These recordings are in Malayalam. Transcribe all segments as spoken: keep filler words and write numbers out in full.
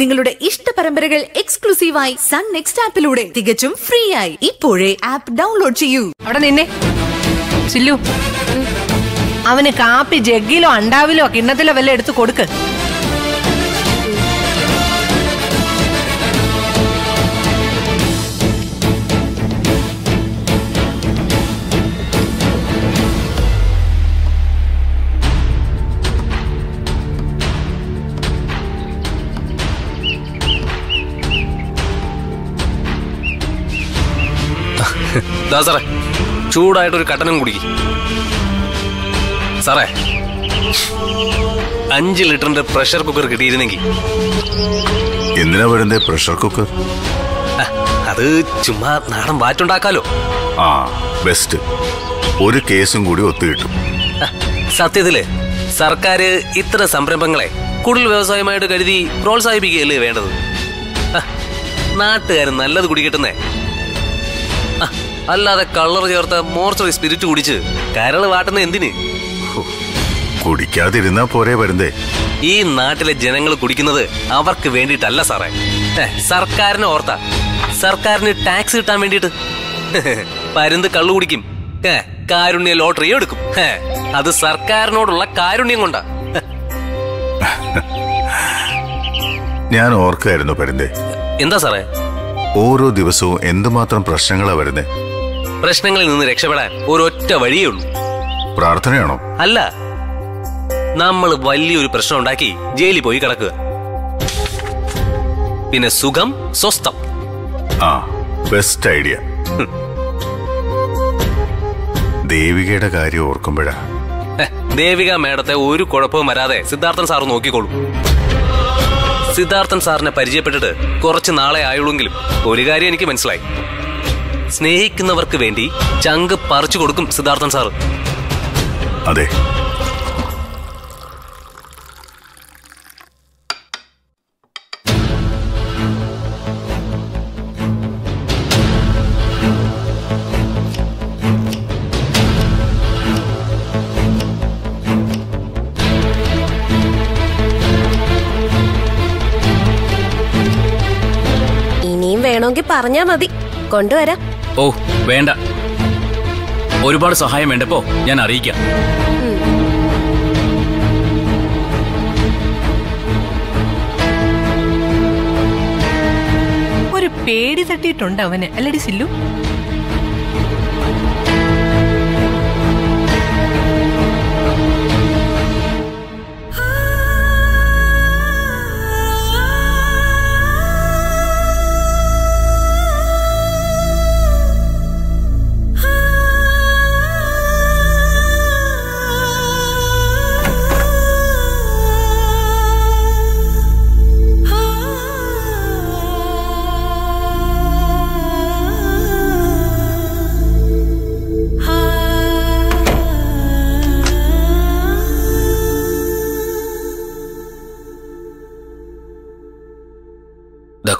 നിങ്ങളുടെ ഇഷ്ട പരമ്പരകൾ എക്സ്ക്ലൂസീവായി സൺ നെക്സ്റ്റ് ആപ്പിലൂടെ തികച്ചും ഫ്രീ ആയി ഇപ്പോഴേ ആപ്പ് ഡൗൺലോഡ് ചെയ്യൂ. അവിടെ നിന്നെ ചില്ലു, അവന് കാപ്പി ജഗ്ഗിലോ അണ്ടാവിലോ കിണ്ണത്തിലോ വല്ല എടുത്ത് കൊടുക്ക്. സാറേ, ചൂടായിട്ടൊരു കട്ടനും കുടിക്കും. സാറേ, അഞ്ച് ലിറ്ററിന്റെ പ്രഷർ കുക്കർ കിട്ടിയിരുന്നെങ്കിൽ. എന്തിനാ വരുന്നത് പ്രഷർ കുക്കർ? അത് ചുമ്മാ നാടൻ വാറ്റുണ്ടാക്കാലോ. ആ ബെസ്റ്റ്, ഒരു കേസും കൂടി ഒത്തുകിട്ടും. സത്യത്തില് സർക്കാർ ഇത്ര സംരംഭങ്ങളെ കൂടുതൽ വ്യവസായമായിട്ട് കരുതി പ്രോത്സാഹിപ്പിക്കുകയല്ലേ വേണ്ടത്. നാട്ടുകാർ നല്ലത് കുടിക്കിട്ടുന്നേ, അല്ലാതെ കളർ ചേർത്ത മോർച്ചറി സ്പിരിറ്റ് കുടിച്ച് കരള് വാട്ടുന്ന എന്തിന്? കുടിക്കാതിരുന്നാ പോരെ വരുന്നേ. ഈ നാട്ടിലെ ജനങ്ങൾ കുടിക്കുന്നത് അവർക്ക് വേണ്ടിയിട്ടല്ല സാറേ, സർക്കാരിനെ ഓർത്താ. സർക്കാരിന് ടാക്സ് കിട്ടാൻ വേണ്ടിയിട്ട് പരുന്ത് കള്ളു കുടിക്കും, കാരുണ്യ ലോട്ടറി എടുക്കും. അത് സർക്കാരിനോടുള്ള കാരുണ്യം കൊണ്ടാ. ഞാൻ ഓർക്കായിരുന്നു പരുന്തേ. എന്താ സാറേ? ഓരോ ദിവസവും എന്തുമാത്രം പ്രശ്നങ്ങളാ വരുന്നേ. പ്രശ്നങ്ങളിൽ നിന്ന് രക്ഷപ്പെടാൻ ഒരൊറ്റ വഴിയേ ഉള്ളൂ. പ്രാർത്ഥനയാണോ? അല്ല, നമ്മൾ വലിയൊരു പ്രശ്നം ഉണ്ടാക്കി ജയിലിൽ പോയി കിടക്കുക. പിന്നെ സുഖം സ്വസ്ഥം. ആ ബെസ്റ്റ് ഐഡിയ. ദേവികയുടെ കാര്യം ഓർക്കുമ്പോഴാ. ദേവിക മേഡത്തെ ഒരു കുഴപ്പവും വരാതെ സിദ്ധാർത്ഥൻ സാറ് നോക്കിക്കോളൂ. സിദ്ധാർത്ഥൻ സാറിനെ പരിചയപ്പെട്ടിട്ട് കുറച്ച് നാളെ ആയുള്ളെങ്കിലും ഒരു കാര്യം എനിക്ക് മനസ്സിലായി, സ്നേഹിക്കുന്നവർക്ക് വേണ്ടി ചങ്ക് പറിച്ചു കൊടുക്കും സിദ്ധാർത്ഥൻ സാറ്. അതെ, പറഞ്ഞാ മതി, കൊണ്ടുവരാം. ഓ വേണ്ട, ഒരുപാട് സഹായം വേണ്ടപ്പോ ഞാൻ അറിയിക്കാം. ഒരു പേടി തട്ടിയിട്ടുണ്ട് അവന്, അല്ലടി സില്ലു?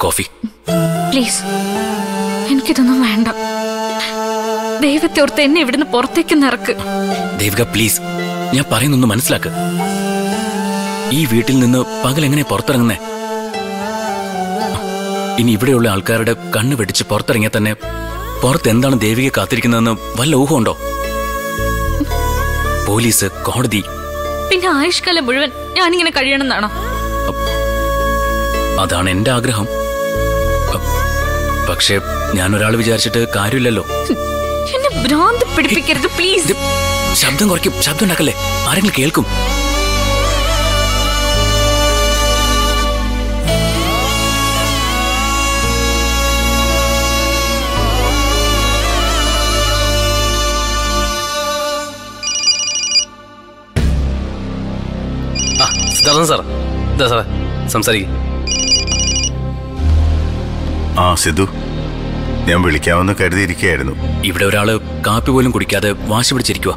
Coffee please. എനിക്കിതൊന്നും വേണ്ട. ദൈവത്തെ ഓർത്ത് എന്നെ ഇവിടുന്ന് പുറത്തേക്ക് നിറക്ക്. ദേവിക പ്ലീസ്, ഞാൻ പറയുന്നൊന്ന് മനസ്സിലാക്ക്. ഈ വീട്ടിൽ നിന്ന് പകലെങ്ങനെ പുറത്തിറങ്ങുന്നേ? ഇനി ഇവിടെയുള്ള ആൾക്കാരുടെ കണ്ണ് വെടിച്ച് പുറത്തിറങ്ങിയാൽ തന്നെ പുറത്ത് എന്താണ് ദേവിക കാത്തിരിക്കുന്നതെന്ന് വല്ല ഊഹമുണ്ടോ? പോലീസ്, കോടതി, പിന്നെ ആയുഷ്കാലം മുഴുവൻ ഞാനിങ്ങനെ കഴിയണമെന്നാണോ? അതാണ് എന്റെ ആഗ്രഹം. പക്ഷെ ഞാൻ ഒരാൾ വിചാരിച്ചിട്ട് കാര്യമില്ലല്ലോ. ശബ്ദം കുറയ്ക്കും, ശബ്ദം ഉണ്ടാക്കല്ലേ, ആരെങ്കിലും കേൾക്കും. സാർ സാറേ സംസാരിക്കും. ആ സിദ്ധു, ഞാൻ വിളിക്കാമെന്ന് കരുതിയിരിക്കുകയായിരുന്നു. ഇവിടെ ഒരാള് കാപ്പി പോലും കുടിക്കാതെ വാശി പിടിച്ചിരിക്കുക.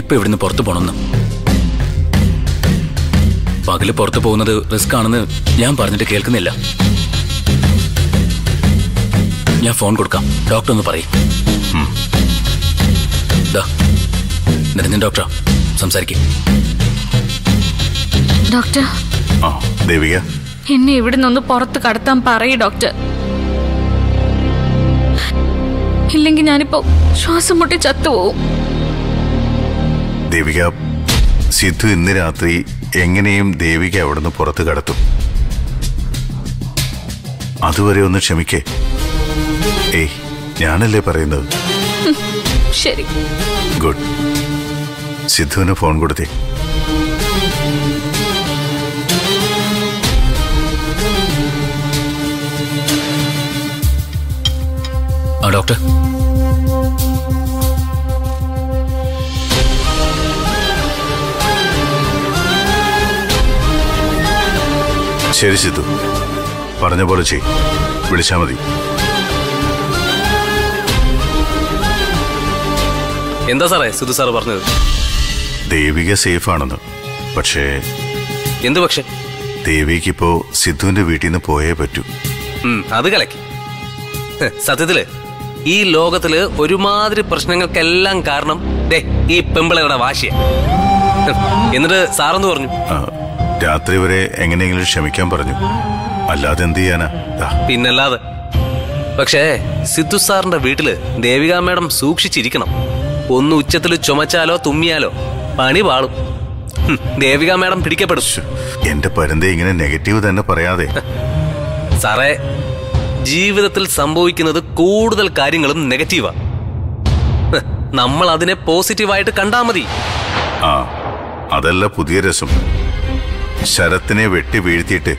ഇപ്പൊ ഇവിടുന്ന് പുറത്തു പോണെന്ന്. പകല് പുറത്തു പോകുന്നത് റിസ്ക് ആണെന്ന് ഞാൻ പറഞ്ഞിട്ട് കേൾക്കുന്നില്ല. ഞാൻ ഫോൺ കൊടുക്കാം, ഡോക്ടർ ഒന്ന് പറയും. നിരഞ്ജൻ ഡോക്ടറാ സംസാരിക്കും. Doctor? Oh, Devika. എന്നെ ഇവിടെ നിന്ന് പുറത്ത് കടത്താൻ പറയ് ഡോക്ടർ. ഇല്ലെങ്കിൽ ഞാനിപ്പോ ശ്വാസം മുട്ടി ചത്തുപോകും. ദേവിക, സിദ്ധു ഇന്ന് രാത്രി എങ്ങനെയും ദേവിക അവിടുന്ന് പുറത്ത് കടത്തും. അതുവരെ ഒന്ന് ക്ഷമിക്കേ. ഏയ്, ഞാനല്ലേ പറയുന്നത്. ശരി. ഗുഡ്. സിദ്ധുവിന് ഫോൺ കൊടുത്തേ. ആ ഡോക്ടർ, ശരി സിദ്ധു, പറഞ്ഞ പോലെ ചെയ്, വിളിച്ചാൽ മതി. എന്താ സാറേ സിദ്ധു സാറ് പറഞ്ഞത്? ദേവിക സേഫ് ആണെന്ന്. പക്ഷേ എന്ത്? പക്ഷേ ദേവിക്കിപ്പോ സിദ്ധുവിന്റെ വീട്ടിൽ നിന്ന് പോയേ പറ്റൂ. അത് കലക്കി. സത്യത്തില് ഈ ലോകത്തില് ഒരുമാതിരി പ്രശ്നങ്ങൾക്കെല്ലാം കാരണം ഈ പെമ്പിളയുടെ വാശിയാ. എന്നിട്ട് സാറെന്ന് പറഞ്ഞു, രാത്രി വരെ എങ്ങനെയെങ്കിലും ക്ഷമിക്കാൻ പറഞ്ഞു. അല്ലാതെ എന്ത് ചെയ്യാനാ? പിന്നല്ലാതെ. പക്ഷേ സിദ്ധു സാറിന്റെ വീട്ടില് ദേവിക മേഡം സൂക്ഷിച്ചിരിക്കണം. ഒന്ന് ഉച്ചത്തിൽ ചുമച്ചാലോ തുമ്മിയാലോ പണി പാളും. ദേവിക മേഡം പിടിക്കപ്പെടും. എന്റെ പരന്തേ, ഇങ്ങനെ നെഗറ്റീവ് തന്നെ പറയാതെ. സാറേ, ജീവിതത്തിൽ സംഭവിക്കുന്നത് കൂടുതൽ കാര്യങ്ങളും നെഗറ്റീവാ. നമ്മൾ അതിനെ പോസിറ്റീവായിട്ട് കണ്ടാ മതി. ആ, അതല്ല പുതിയ രസം. ശരത്തിനെ വെട്ടി വീഴ്ത്തിയിട്ട്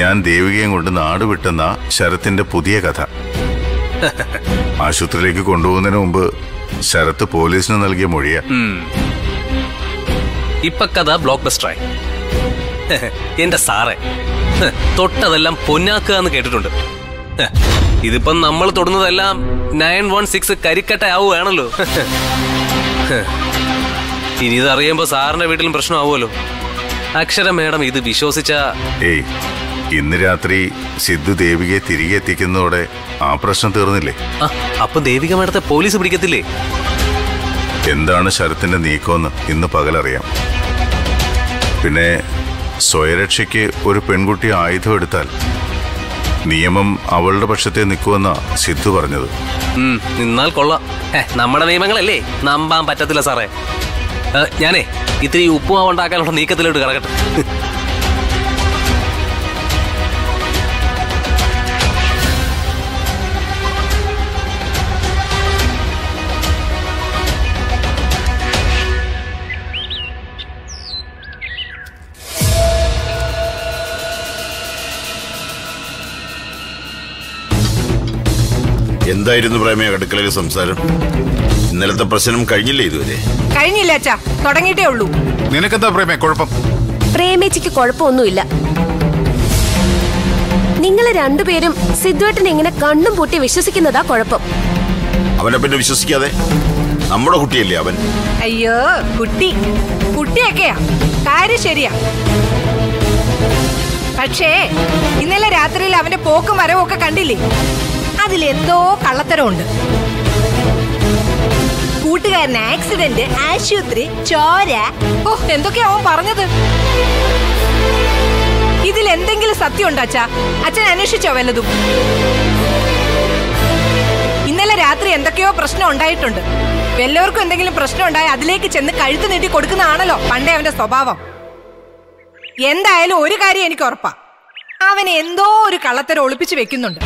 ഞാൻ ദേവികയും കൊണ്ട് നാട് വിട്ടെന്ന ശരത്തിന്റെ പുതിയ കഥ. ആശുപത്രിയിലേക്ക് കൊണ്ടുപോകുന്നതിന് മുമ്പ് ശരത്ത് പോലീസിന് നൽകിയ മൊഴിയാ. ഇപ്പൊ കഥ ബ്ലോക്ക് ബസ്റ്ററായി. എന്റെ സാറേ, തൊട്ടതെല്ലാം പൊന്നാക്കുക എന്ന് കേട്ടിട്ടുണ്ട്. ഇതിപ്പം നമ്മൾ തൊടുന്നതെല്ലാം നയൻ വൺ സിക്സ് കരിക്കട്ട ആവുകയാണല്ലോ. ഇനി ഇതറിയുമ്പോ സാറിന്റെ വീട്ടിലും പ്രശ്നമാവുമല്ലോ. അക്ഷര മേഡം ഇത് വിശ്വസിച്ച ഏയ്, ഇന്ന് രാത്രി സിദ്ധു ദേവികയെ തിരികെ എത്തിക്കുന്നതോടെ ആ പ്രശ്നം തീർന്നില്ലേ? അപ്പൊ ദേവിക മേഡത്തെ പോലീസ് പിടിക്കത്തില്ലേ? എന്താണ് ശരത്തിന്റെ നീക്കമെന്ന് ഇന്ന് പകലറിയാം. പിന്നെ സ്വയരക്ഷയ്ക്ക് ഒരു പെൺകുട്ടി ആയുധം എടുത്താൽ നിയമം അവളുടെ പക്ഷത്തെ നിൽക്കുമെന്നാ സിദ്ധു പറഞ്ഞത്. നിന്നാൽ കൊള്ളാം. നമ്മുടെ നിയമങ്ങളല്ലേ, നമ്പാൻ പറ്റത്തില്ല സാറേ. ഞാനേ ഇത്തിരി ഉപ്പുമാവ് ഉണ്ടാക്കാനുള്ള നീക്കത്തിലോട്ട് കിടക്കട്ടെ. എന്തായിരുന്നു പ്രേമയ അടുക്കളയിൽ സംസാരം? ഇന്നലത്തെ പ്രശ്നം കഴിഞ്ഞില്ലേ? ഇതുവരെ കഴിഞ്ഞില്ല അച്ഛാ, തുടങ്ങിയിട്ടേ ഉള്ളൂ. നിനക്കെന്താ പ്രേമയ കുഴപ്പം? പ്രേമേച്ചിക്ക് കുഴപ്പമൊന്നുമില്ല. നിങ്ങൾ രണ്ടുപേരും സിദ്ധുവേട്ടൻ ഇങ്ങനെ കണ്ണും പൂട്ടി വിശ്വസിക്കുന്നതാ കുഴപ്പം. അവനെ പിന്നെ വിശ്വസിക്കാതെ, നമ്മുടെ കുട്ടിയല്ലേ അവൻ. അയ്യോ, കുട്ടി കുട്ടിയൊക്കെയാ, കാര്യം ശരിയാ. പക്ഷേ ഇന്നലെ രാത്രിയിൽ അവന്റെ പോക്കും വരവും ഒക്കെ കണ്ടില്ലേ? അതിലെന്തോ കള്ളത്തരമുണ്ട്. കൂട്ടുകാരന് ആക്സിഡന്റ്, ആശുപത്രി, ചോര, ഓ എന്തൊക്കെയാ അവൻ പറഞ്ഞത്. ഇതിലെന്തെങ്കിലും സത്യം ഉണ്ടോ അച്ഛാ? അച്ഛൻ അന്വേഷിച്ചോ വല്ലതും? ഇന്നലെ രാത്രി എന്തൊക്കെയോ പ്രശ്നം ഉണ്ടായിട്ടുണ്ട്. എല്ലാവർക്കും എന്തെങ്കിലും പ്രശ്നം ഉണ്ടായി അതിലേക്ക് ചെന്ന് കഴുത്ത് നീട്ടി കൊടുക്കുന്നതാണല്ലോ പണ്ടേ അവന്റെ സ്വഭാവം. എന്തായാലും ഒരു കാര്യം എനിക്ക് ഉറപ്പാ, അവൻ എന്തോ ഒരു കള്ളത്തരം ഒളിപ്പിച്ചു വെക്കുന്നുണ്ട്.